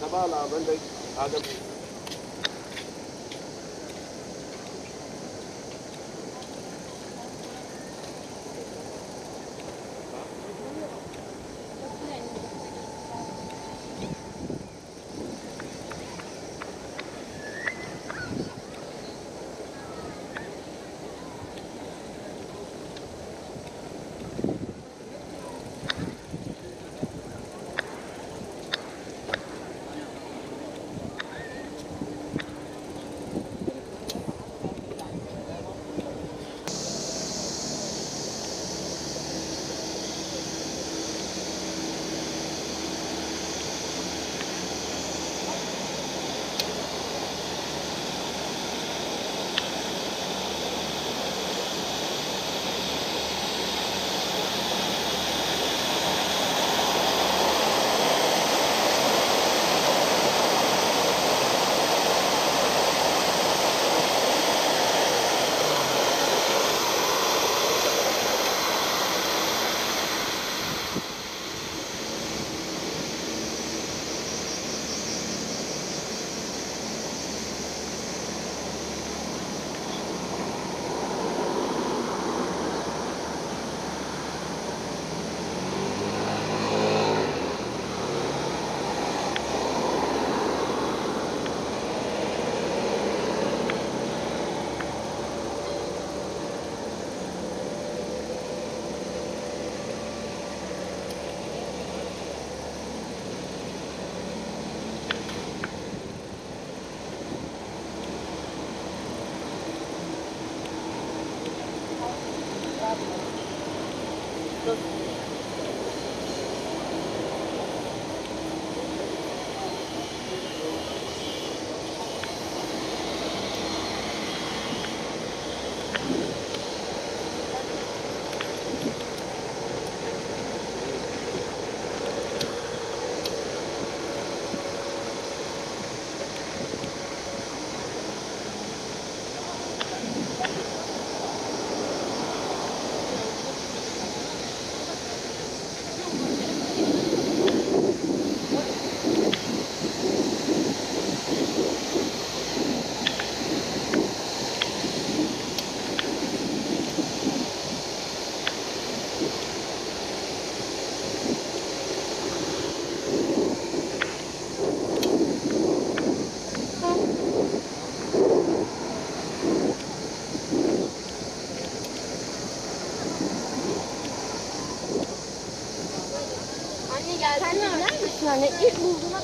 Kabala, ben de adam. yeni geldi. Sen de bilir misin anne? İlk bulduğuna...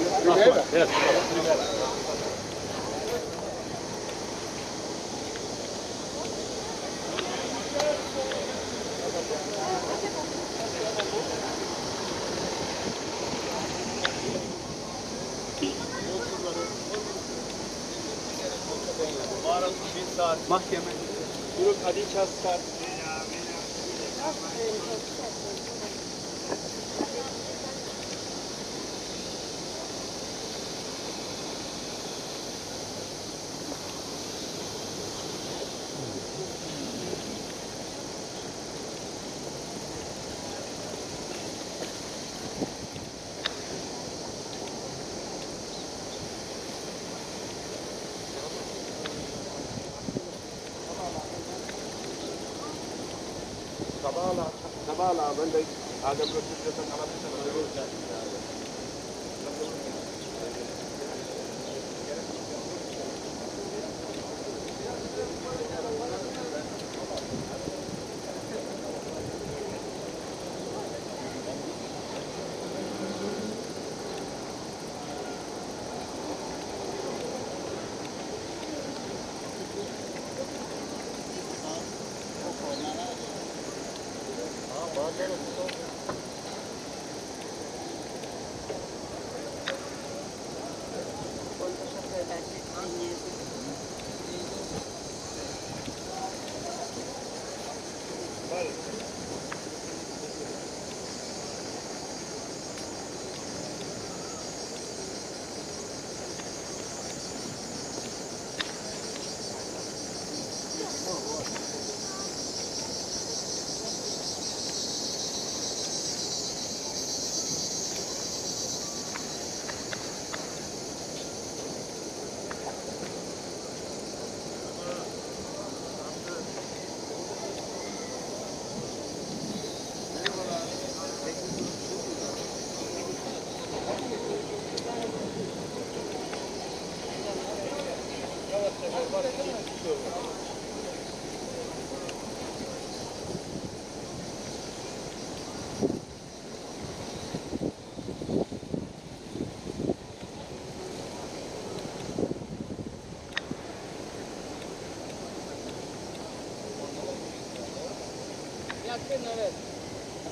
You're there? Yes. Mahkeme. Grup Adil Çaskar. Kabala, ben de adam götürüyorsan kapatırsan öyle olacak. Evet.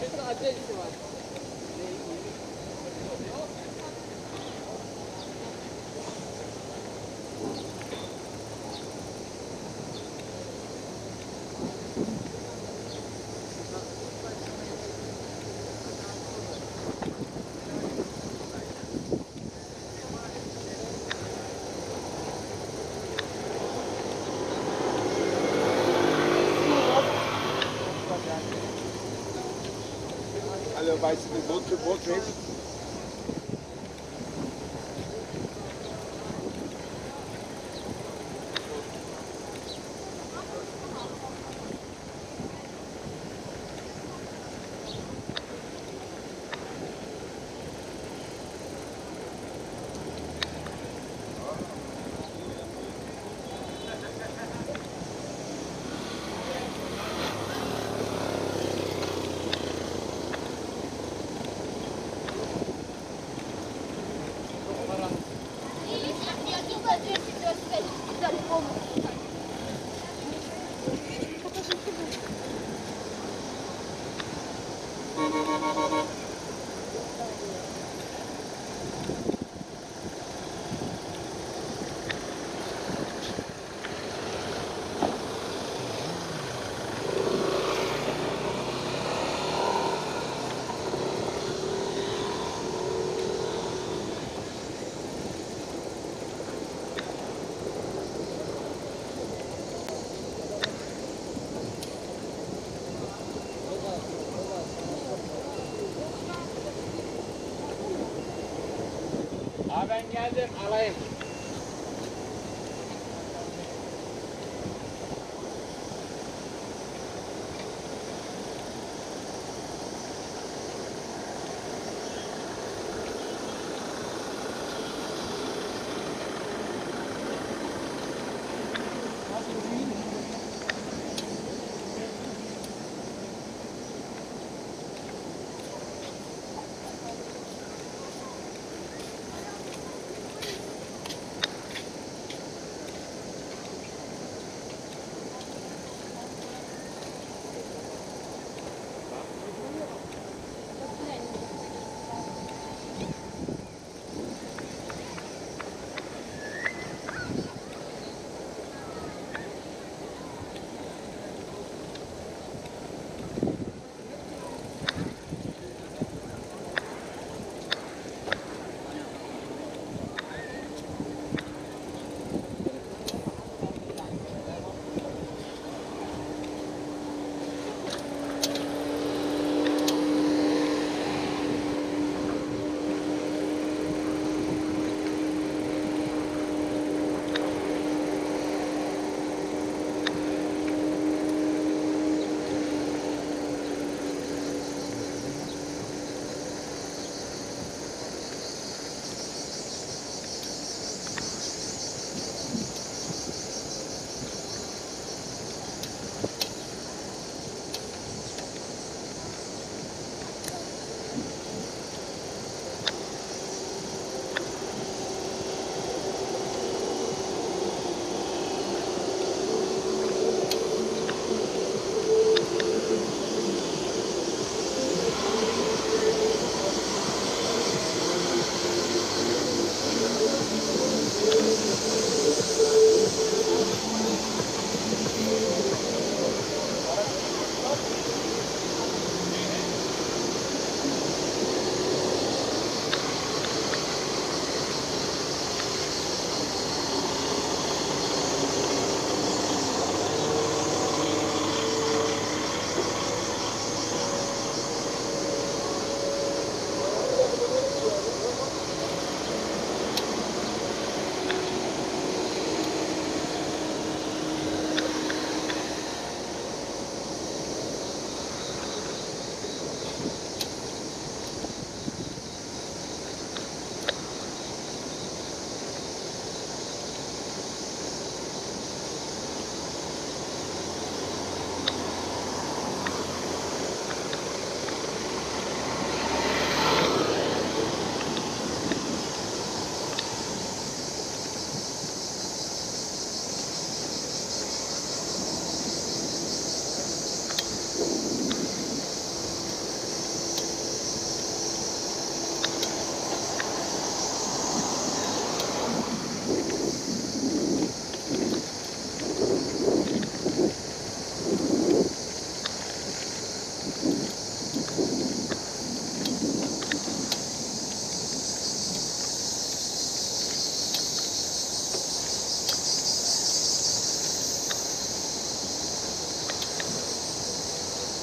Kesin adresi var. Bicycle boat to boat race. Ben geldim alayım.